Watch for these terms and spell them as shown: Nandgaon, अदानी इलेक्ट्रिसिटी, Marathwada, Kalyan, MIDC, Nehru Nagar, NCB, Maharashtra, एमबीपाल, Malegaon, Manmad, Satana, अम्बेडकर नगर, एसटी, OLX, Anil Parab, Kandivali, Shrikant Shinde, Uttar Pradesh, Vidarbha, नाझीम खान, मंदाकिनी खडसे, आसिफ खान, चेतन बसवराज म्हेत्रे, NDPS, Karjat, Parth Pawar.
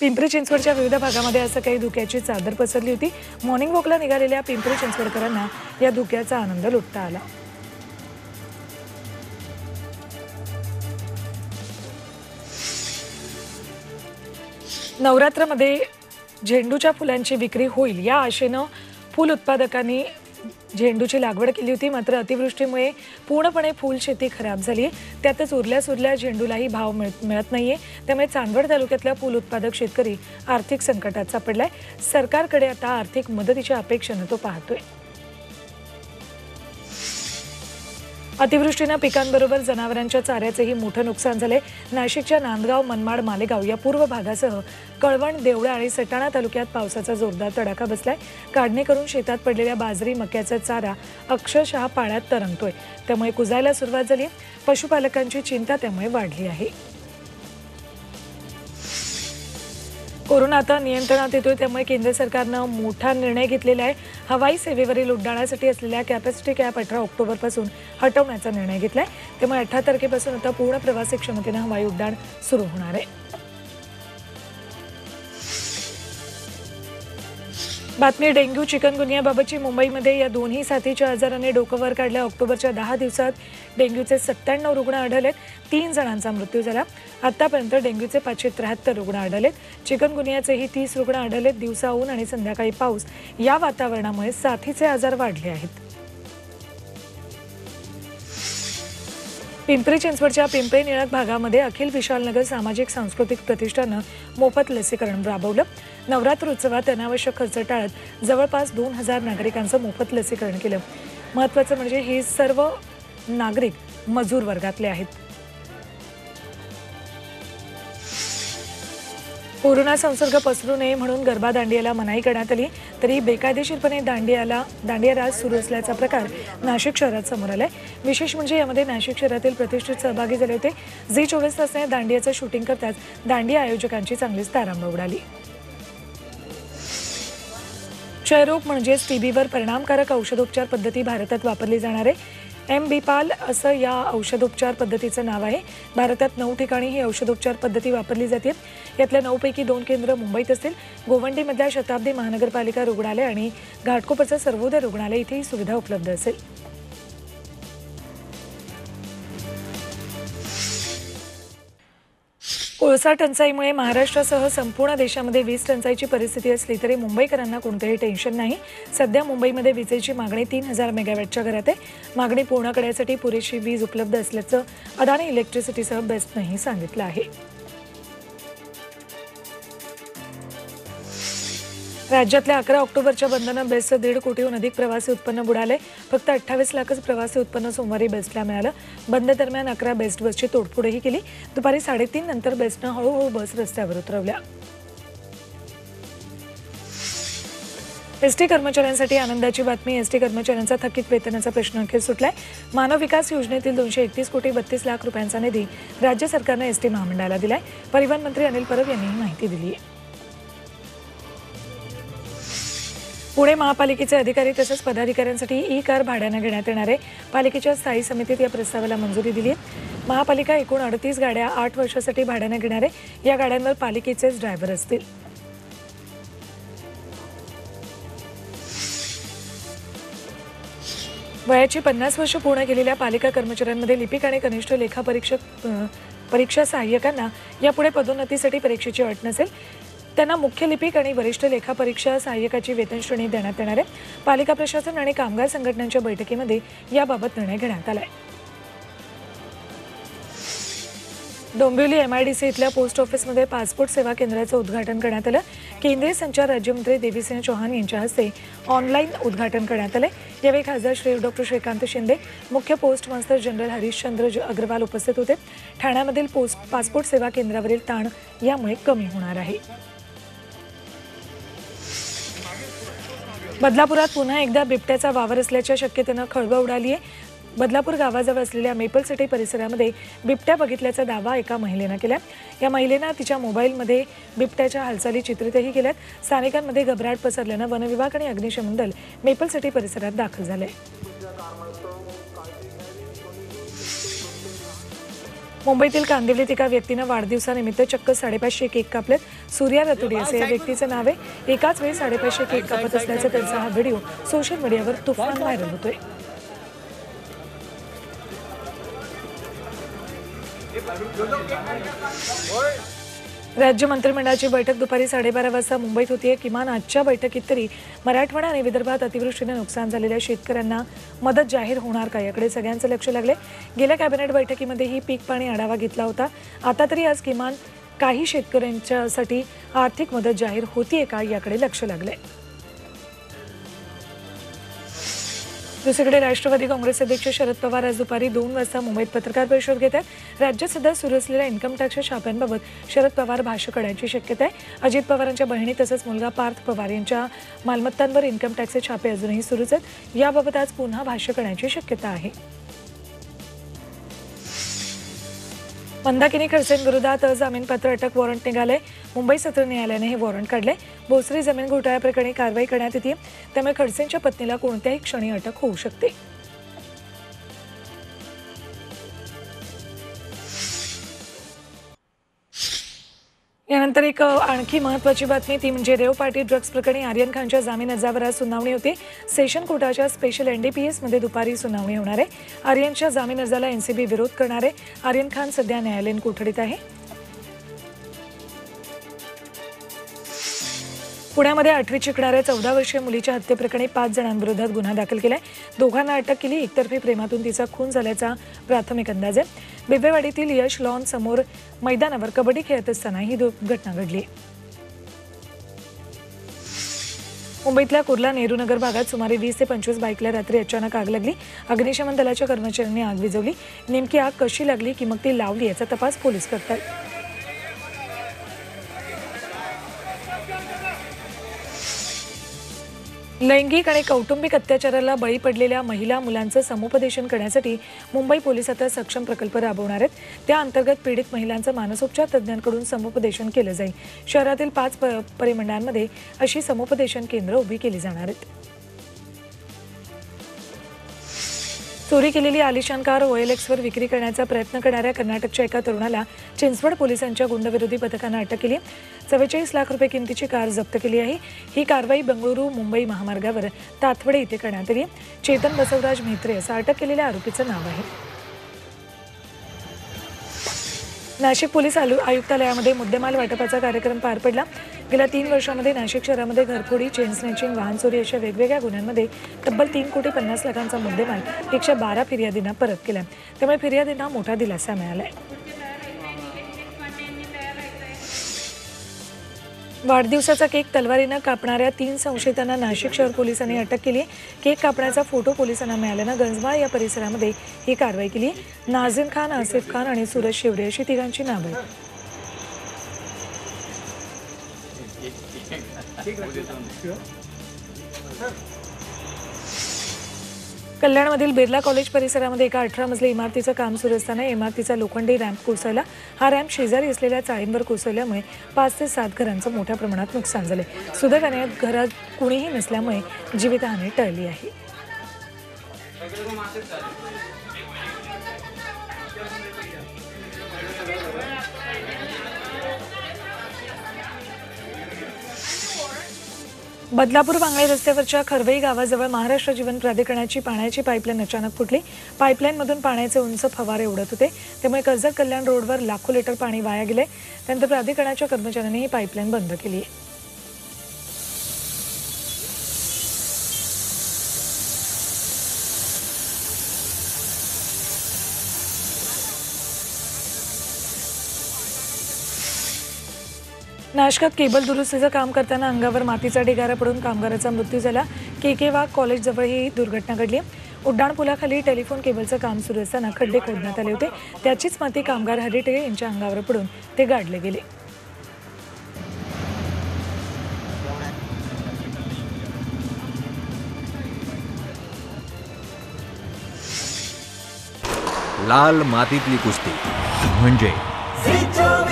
पिंपरी चिंचवडच्या विविध भागामध्ये असं काही धुक्याची चादर पसरली होती। मॉर्निंग वॉकला निघालेल्या पिंपरी चिंचवडकरांना या धुक्याचा आनंद लुटता आला। नवरात्रामध्ये झेंडूच्या फुलांची विक्री होईल या आशेने फूल उत्पादकांनी झेंडूची लागवड केली होती। मात्र अतिवृष्टीमुळे पूर्णपणे फूल शेती खराब झाली आहे। त्यातच उरल्या झेंडूलाही भाव मिळत नाहीये। त्यामुळे चांदवड तालुक्यातला फूल उत्पादक शेतकरी आर्थिक संकटात सापडलाय। सरकारकडे आता आर्थिक मदतीची अपेक्षाने तो पाहतोय। अतिवृष्टीने पिकांबरोबर जनावरांच्या चाऱ्याचेही मोठे नुकसान झाले। नाशिकच्या नांदगाव, मनमाड, मालेगाव या पूर्व भागासह कळवण, देवळा आणि सटाणा तालुक्यात पावसाचा जोरदार तडाखा बसलाय। काढणी करून शेतात पडलेल्या बाजरी, मक्याचा चारा अक्षरशः पाण्यात तरंगतोय। त्यामुळे कुजायला सुरुवात झाली। पशुपालकांची चिंता त्यामुळे वाढली आहे। कोरोना आता नियंत्रणात येतोय। त्यामुळे केंद्र सरकारने मोठा निर्णय घेतलेला आहे। हवाई सेवेवरील उड्डाणासाठी असलेल्या कॅपॅसिटी कॅप 18 ऑक्टोबरपासून हटवण्याचा निर्णय घेतला आहे। त्यामुळे 18 तारखेपासून आता पूर्ण प्रवासी क्षमतेने हवाई उड्डाण सुरू होणार आहे। बातमी डेंग्यू चिकनगुनियाबाबतची। मुंबईमध्ये या दोन्ही साथीच्या आजाराने डोकं वर काढले। ऑक्टोबरच्या 10 दिवसात डेंग्यूचे 97 रुग्ण आढळलेत। 3 जणांचा मृत्यू झाला। आतापर्यंत डेंग्यूचे 573 रुग्ण आढळलेत। चिकनगुनियाचेही 30 रुग्ण आढळलेत। दिवसा ऊन आणि संध्याकाळी पाऊस या वातावरणामुळे साथीचे आजार वाढले आहेत। पिंपरी चिंचवडच्या पिंपरी निळक भागामध्ये अखिल विशालनगर सामाजिक सांस्कृतिक प्रतिष्ठानं मोफत लसीकरण राबवलं। नवरात्रोत्सवात अनावश्यक खर्च टाळत जवळपास 2000 नागरिकांचं मोफत लसीकरण केलं। महत्त्वाचं म्हणजे हे सर्व नागरिक मजूर वर्गातले आहेत। कोरोना संसर्ग पसरू नये म्हणून गरबा दांडियाला मनाई करण्यात आली। तरी बेकायदेशीरपणे दांडिया रास सुरू असल्याचा प्रकार नाशिक शहरात समोर आलाय। विशेष म्हणजे यामध्ये नाशिक शहरातील प्रतिष्ठित सहभागी झाले होते। जी 24 तासाने दांडियाचं शूटिंग करताच दांडिया आयोजकांची चांगलीच तारांबळ उडाली। क्षयरोग म्हणजेच टीबीवर परिणामकारक औषधोपचार पद्धती भारतात वापरली जाणार आहे। एमबीपाल असं या औषधोपचार पद्धतीचं नाव आहे। भारतात 9 ठिकाणी ही औषधोपचार पद्धती वापरली जाते। यातल्या 9पैकी 2 केंद्र मुंबईत असतील। गोवंडीमधल्या शताब्दी महानगरपालिका रुग्णालय आणि घाटकोपरचं सर्वोदय रुग्णालय इथे ही सुविधा उपलब्ध असेल। कोळसा टंचाईमुळे महाराष्ट्रासह संपूर्ण देशामध्ये वीज टंचाईची परिस्थिती असली तरी मुंबईकरांना कोणतेही टेन्शन नाही। सध्या मुंबईमध्ये विजेची मागणी 3000 मेगावॅटच्या घरात आहे। मागणी पूर्ण करण्यासाठी पुरेशी वीज उपलब्ध असल्याचं अदानी इलेक्ट्रिसिटीसह बेस्टनेही सांगितलं आहे। राज्यातल्या 11 ऑक्टोबरच्या बंदनं बेस्टचं 1.5 कोटीहून अधिक प्रवासी उत्पन्न बुडाले। फक्त 28 लाखच प्रवासी उत्पन्न सोमवारी बेस्टला मिळालं। बंद दरम्यान 11 बेस्ट बसची तोडफोडही केली। दुपारी 3:30 नंतर बेस्टनं हळूहळू बस रस्त्यावर उतरवल्या। एसटी कर्मचाऱ्यांसाठी आनंदाची बातमी। एसटी कर्मचाऱ्यांचा थकीत वेतनाचा प्रश्न अखेर सुटलाय। मानव विकास योजनेतील 231 कोटी 32 लाख रुपयांचा निधी राज्य सरकारनं एसटी महामंडळाला दिलाय। परिवहन मंत्री अनिल परब यांनी ही माहिती दिली आहे। पुणे महापालिकेचे अधिकारी तसेच पदाधिकाऱ्यांसाठी ई कार भाड्याने घेण्यात येणार आहे। पालिकेच्या स्थायी समितीत या प्रस्तावाला मंजुरी दिली आहे। महापालिका एकूण 38 गाड्या 8 वर्षांसाठी भाड्याने घेणार आहे। या गाड्यांवर पालिकेचेच ड्रायव्हर असतील। वयाची 50 वर्ष पूर्ण केलेल्या पालिका कर्मचाऱ्यांमध्ये लिपिक आणि कनिष्ठ लेखापरीक्षक परीक्षा सहाय्यकांना यापुढे पदोन्नतीसाठी परीक्षेची अट नसेल। त्यांना मुख्य लिपिक आणि वरिष्ठ लेखापरीक्षा सहाय्यकाची वेतन श्रेणी देण्यात येणार आहे। पालिका प्रशासन आणि कामगार संघटनांच्या बैठकीमध्ये याबाबत निर्णय घेण्यात आलाय। डोंबिवली MIDC इथल्या पोस्ट ऑफिसमध्ये पासपोर्ट सेवा केंद्राचं उद्घाटन करण्यात आलं। केंद्रीय संचार राज्यमंत्री देवेंद्र सिंह चौहान यांच्या हस्ते ऑनलाईन उद्घाटन करण्यात आले। यावेळी खासदार डॉ. श्रीकांत शिंदे, मुख्य post master general Harishchandra Agarwal उपस्थित होते। ठाण्यामधील पासपोर्ट सेवा केंद्रावरील ताण यामुळे कमी होणार आहे। बदलापुरात पुन्हा एकदा बिबट्याचा वावर असल्याच्या शक्यतेनं खळबळ उडाली आहे। बदलापूर गावाजवळ असलेल्या मेपल सिटी परिसरामध्ये बिबट्या बघितल्याचा दावा एका महिलेनं केला। या महिलेनं तिच्या मोबाईलमध्ये बिबट्याच्या हालचाली चित्रितही केल्यात। स्थानिकांमध्ये घबराट पसरल्यानं वनविभाग आणि अग्निशमन दल मेपल सिटी परिसरात दाखल झाले। मुंबईतील कांदिवलीत एका व्यक्तीने वाढदिवसानिमित्त चक्क 550 केक कापलेत. सूर्या राठोड असे या व्यक्तीचे नाव आहे. एकाच वेळी 550 केक कापत असल्याचा त्यांचा हा व्हिडिओ सोशल मीडियावर तुफान व्हायरल होतोय. राज्य मंत्रिमंडळाची बैठक दुपारी 12:30 वाजता मुंबईत होती आहे. किमान आजच्या बैठकीत तरी मराठवाडा आणि विदर्भात अतिवृष्टीने नुकसान झालेल्या शेतकऱ्यांना मदत जाहीर होणार का याकडे सगळ्यांचं लक्ष लागले. गेल्या कॅबिनेट बैठकीमध्ये ही पीक पाणी आढावा घेतला होता. आता तरी आज किमान काही शेतकऱ्यांच्यासाठी आर्थिक मदत जाहीर होतीये का याकडे लक्ष लागले. दुसरीकडे राष्ट्रवादी काँग्रेस अध्यक्ष शरद पवार आज दुपारी 2 वाजता मुंबईत पत्रकार परिषद घेत आहेत. राज्यात सध्या सुरू असलेल्या इन्कम टॅक्सच्या छाप्यांबाबत शरद पवार भाष्य करण्याची शक्यता आहे. अजित पवारांच्या बहिणी तसंच मुलगा पार्थ पवार यांच्या मालमत्तांवर इन्कम टॅक्सचे छापे अजूनही सुरूच आहेत. याबाबत आज पुन्हा भाष्य करण्याची शक्यता आहे. मंदाकिनी खडसेंविरोधात जामीनपात्र अटक वॉरंट निघाले. मुंबई सत्र न्यायालयाने हे वॉरंट काढले. भोसरी जमीन घोटाळ्या प्रकरणी कारवाई करण्यात येते. त्यामुळे खडसेंच्या पत्नीला कोणत्याही क्षणी अटक होऊ शकते. यानंतर एक आणखी महत्त्वाची बातमी ती म्हणजे रेव पार्टी ड्रग्स प्रकरणी आर्यन खानच्या जामीन अर्जावर आज सुनावणी होती. सेशन कोर्टाच्या स्पेशल NDPSमध्ये दुपारी सुनावणी होणार आहे. आर्यनच्या जामीन अर्जाला NCB विरोध करणार आहे. आर्यन खान सध्या न्यायालयीन कोठडीत आहे. पुण्यामध्ये 8वीत शिकणाऱ्या 14 वर्षीय मुलीच्या हत्येप्रकरणी 5 जणांविरोधात गुन्हा दाखल केलाय. दोघांना अटक केली. एकतर्फी प्रेमातून तिचा खून झाल्याचा प्राथमिक अंदाज आहे. बिबवेवाडीतील यश लॉन समोर मैदानावर कबड्डी खेळत असताना ही घटना घडली. मुंबईतल्या कुर्ला नेहरू नगर भागात सुमारे 20 ते 25 बाईकला रात्री अचानक आग लागली. अग्निशमन दलाच्या कर्मचाऱ्यांनी आग विझवली. नेमकी आग कशी लागली की मग ती लावली याचा तपास पोलीस करतात. लैंगिक आणि कौटुंबिक अत्याचाराला बळी पडलेल्या महिला मुलांचं समुपदेशन करण्यासाठी मुंबई पोलीस आता सक्षम प्रकल्प राबवणार आहेत. त्या अंतर्गत पीडित महिलांचं मानसोपचार तज्ज्ञांकडून समुपदेशन केलं जाईल. शहरातील 5 परिमंडळांमध्ये अशी समुपदेशन केंद्र उभी केली जाणार आहेत. चोरी केलेली आलिशान कार OLXवर विक्री करण्याचा प्रयत्न करणाऱ्या कर्नाटकच्या एका तरुणाला चिंचवड पोलिसांच्या गुंडविरोधी पथकानं अटक केली. 44 लाख रुपये किमतीची कार जप्त केली आहे. ही कारवाई बंगळुरू मुंबई महामार्गावर तातवडे इथे करण्यात आली. चेतन बसवराज म्हेत्रे असं अटक केलेल्या आरोपीचं नाव आहे. नाशिक पोलीस आयुक्तालयामध्ये मुद्देमाल वाटपाचा कार्यक्रम पार पडला. गेल्या 3 वर्षांमध्ये नाशिक शहरामध्ये घरफोडी, चेन स्नॅचिंग, वाहन चोरी अशा वेगवेगळ्या गुन्ह्यांमध्ये तब्बल 3,50,00,000 मुद्देमाल 112 फिर्यादींना परत केला. त्यामुळे फिर्यादींना मोठा दिलासा मिळालाय. वाढदिवसाचा केक तलवारीनं कापणाऱ्या 3 संशयितांना नाशिक शहर पोलिसांनी अटक केली. केक कापण्याचा फोटो पोलिसांना मिळाल्यानं गंजमाळ या परिसरामध्ये ही कारवाई केली. नाझीम खान, आसिफ खान आणि सूरज शिवरे अशी 3 जणांची नावं आहेत. कल्याणमधील बेर्ला कॉलेज परिसरामध्ये एका 18 मजली इमारतीचं काम सुरू असताना इमारतीचा लोखंडी रॅम्प कोसळला. हा रॅम्प शेजारी असलेल्या चाळींवर कोसळल्यामुळे 5 ते 7 घरांचं मोठ्या प्रमाणात नुकसान झाले. सुदैवाने घरात कुणीही नसल्यामुळे जीवितहानी टळली आहे. बदलापूर वांगळे रस्त्यावरच्या खरवई गावाजवळ महाराष्ट्र जीवन प्राधिकरणाची पाण्याची पाईपलाईन अचानक फुटली. पाईपलाईनमधून पाण्याचे उंच फवारे उडत होते. त्यामुळे कर्जत कल्याण रोडवर लाखो लिटर पाणी वाया गेले. त्यानंतर प्राधिकरणाच्या कर्मचाऱ्यांनी ही पाईपलाईन बंद केली आहे. नाशकात केबल दुरुस्तीचं काम करताना अंगावर मातीचा ढिगारा पडून कामगाराचा मृत्यू झाला. KK वाघ कॉलेजजवळ ही दुर्घटना घडली. उड्डाणपुलाखाली टेलिफोन केबलचं काम सुरू असताना खड्डे खोदण्यात आले होते. त्याचीच माती कामगार हरिटे यांच्या अंगावर पडून ते गाडले गेले. लाल मातीतली कुस्ती म्हणजे